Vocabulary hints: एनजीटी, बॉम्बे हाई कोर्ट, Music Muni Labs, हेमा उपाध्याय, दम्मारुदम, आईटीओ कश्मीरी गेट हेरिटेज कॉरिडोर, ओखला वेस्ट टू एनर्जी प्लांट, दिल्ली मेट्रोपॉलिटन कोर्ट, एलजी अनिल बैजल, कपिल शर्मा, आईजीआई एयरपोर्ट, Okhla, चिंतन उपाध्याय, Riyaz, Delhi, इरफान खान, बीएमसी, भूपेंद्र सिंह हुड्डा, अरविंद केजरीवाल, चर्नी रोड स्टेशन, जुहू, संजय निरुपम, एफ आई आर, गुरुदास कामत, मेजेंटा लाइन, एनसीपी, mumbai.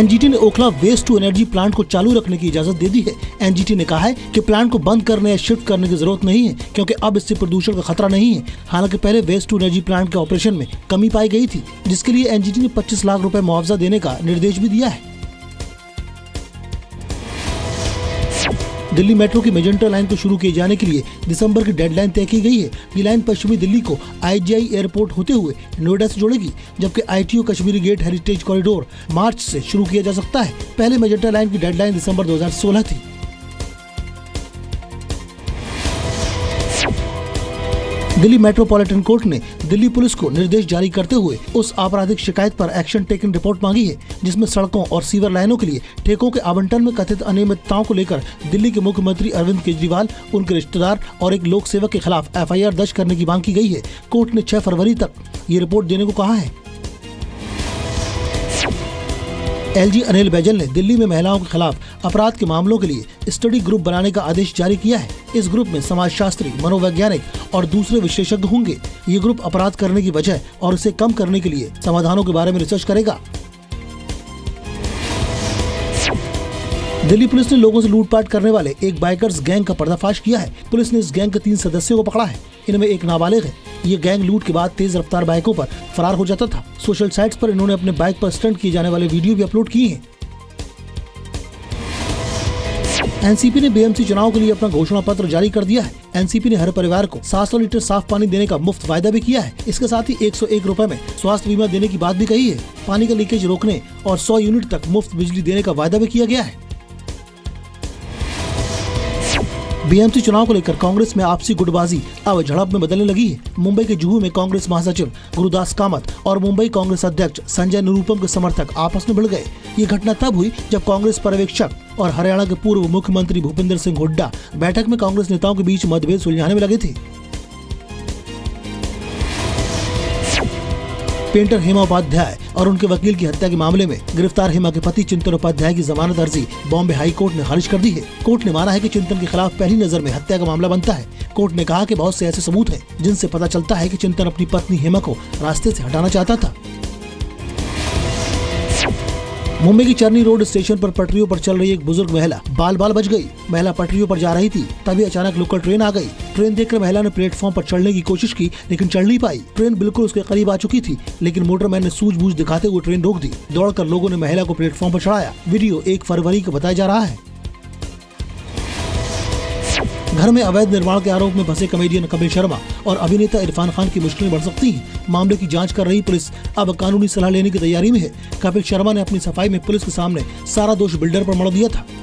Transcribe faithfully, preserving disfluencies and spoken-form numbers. एनजीटी ने ओखला वेस्ट टू एनर्जी प्लांट को चालू रखने की इजाजत दे दी है। एनजीटी ने कहा है कि प्लांट को बंद करने या शिफ्ट करने की जरूरत नहीं है, क्योंकि अब इससे प्रदूषण का खतरा नहीं है। हालांकि पहले वेस्ट टू एनर्जी प्लांट के ऑपरेशन में कमी पाई गई थी, जिसके लिए एनजीटी ने पच्चीस लाख रुपए मुआवजा देने का निर्देश भी दिया है। दिल्ली मेट्रो की मेजेंटा लाइन को शुरू किए जाने के लिए दिसंबर की डेडलाइन तय की गई है। ये लाइन पश्चिमी दिल्ली को आईजीआई एयरपोर्ट होते हुए नोएडा से जोड़ेगी, जबकि आईटीओ कश्मीरी गेट हेरिटेज कॉरिडोर मार्च से शुरू किया जा सकता है। पहले मेजेंटा लाइन की डेडलाइन दिसंबर दो हज़ार सोलह थी। दिल्ली मेट्रोपॉलिटन कोर्ट ने दिल्ली पुलिस को निर्देश जारी करते हुए उस आपराधिक शिकायत पर एक्शन टेकन रिपोर्ट मांगी है, जिसमें सड़कों और सीवर लाइनों के लिए ठेकों के आवंटन में कथित अनियमितताओं को लेकर दिल्ली के मुख्यमंत्री अरविंद केजरीवाल, उनके रिश्तेदार और एक लोक सेवक के खिलाफ एफ आई आर दर्ज करने की मांग की गई है। कोर्ट ने छह फरवरी तक ये रिपोर्ट देने को कहा है। एलजी अनिल बैजल ने दिल्ली में महिलाओं के खिलाफ अपराध के मामलों के लिए स्टडी ग्रुप बनाने का आदेश जारी किया है। इस ग्रुप में समाजशास्त्री, मनोवैज्ञानिक और दूसरे विशेषज्ञ होंगे। ये ग्रुप अपराध करने की वजह और इसे कम करने के लिए समाधानों के बारे में रिसर्च करेगा। दिल्ली पुलिस ने लोगों से लूटपाट करने वाले एक बाइकर्स गैंग का पर्दाफाश किया है। पुलिस ने इस गैंग के तीन सदस्यों को पकड़ा है, इनमें एक नाबालिग है। ये गैंग लूट के बाद तेज रफ्तार बाइकों पर फरार हो जाता था। सोशल साइट्स पर इन्होंने अपने बाइक पर स्टंट किए जाने वाले वीडियो भी अपलोड किए हैं। एनसीपी ने बीएमसी चुनाव के लिए अपना घोषणा पत्र जारी कर दिया है। एनसीपी ने हर परिवार को सात सौ लीटर साफ पानी देने का मुफ्त वायदा भी किया है। इसके साथ ही एक सौ एक रुपए में स्वास्थ्य बीमा देने की बात भी कही है। पानी का लीकेज रोकने और सौ यूनिट तक मुफ्त बिजली देने का वायदा भी किया गया है। बीएमसी चुनाव को लेकर कांग्रेस में आपसी गुटबाजी अब झड़प में बदलने लगी है। मुंबई के जुहू में कांग्रेस महासचिव गुरुदास कामत और मुंबई कांग्रेस अध्यक्ष संजय निरुपम के समर्थक आपस में भिड़ गए। ये घटना तब हुई जब कांग्रेस पर्यवेक्षक और हरियाणा के पूर्व मुख्यमंत्री भूपेंद्र सिंह हुड्डा बैठक में कांग्रेस नेताओं के बीच मतभेद सुलझाने में लगे थे। पेंटर हेमा उपाध्याय और उनके वकील की हत्या के मामले में गिरफ्तार हेमा के पति चिंतन उपाध्याय की जमानत अर्जी बॉम्बे हाई कोर्ट ने खारिज कर दी है। कोर्ट ने माना है कि चिंतन के खिलाफ पहली नजर में हत्या का मामला बनता है। कोर्ट ने कहा कि बहुत से ऐसे सबूत हैं जिनसे पता चलता है कि चिंतन अपनी पत्नी हेमा को रास्ते से हटाना चाहता था। मुंबई की चर्नी रोड स्टेशन पर पटरियों पर चल रही एक बुजुर्ग महिला बाल बाल बच गई। महिला पटरियों पर जा रही थी, तभी अचानक लोकल ट्रेन आ गई। ट्रेन देखकर महिला ने प्लेटफॉर्म पर चढ़ने की कोशिश की, लेकिन चढ़ नहीं पाई। ट्रेन बिल्कुल उसके करीब आ चुकी थी, लेकिन मोटरमैन ने सूझबूझ दिखाते हुए ट्रेन रोक दी। दौड़कर लोगों ने महिला को प्लेटफॉर्म पर चढ़ाया। वीडियो एक फरवरी को बताया जा रहा है। घर में अवैध निर्माण के आरोप में फंसे कॉमेडियन कपिल शर्मा और अभिनेता इरफान खान की मुश्किलें बढ़ सकती हैं। मामले की जांच कर रही पुलिस अब कानूनी सलाह लेने की तैयारी में है। कपिल शर्मा ने अपनी सफाई में पुलिस के सामने सारा दोष बिल्डर पर मढ़ दिया था।